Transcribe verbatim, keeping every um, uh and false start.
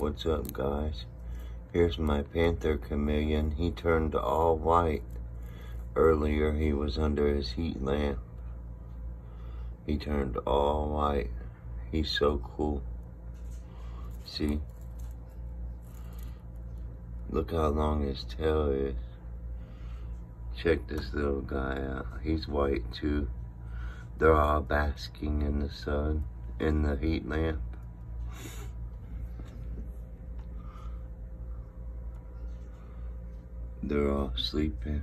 What's up, guys? Here's my panther chameleon. He turned all white. Earlier, he was under his heat lamp. He turned all white. He's so cool. See? Look how long his tail is. Check this little guy out. He's white, too. They're all basking in the sun, in the heat lamp. They're all sleeping.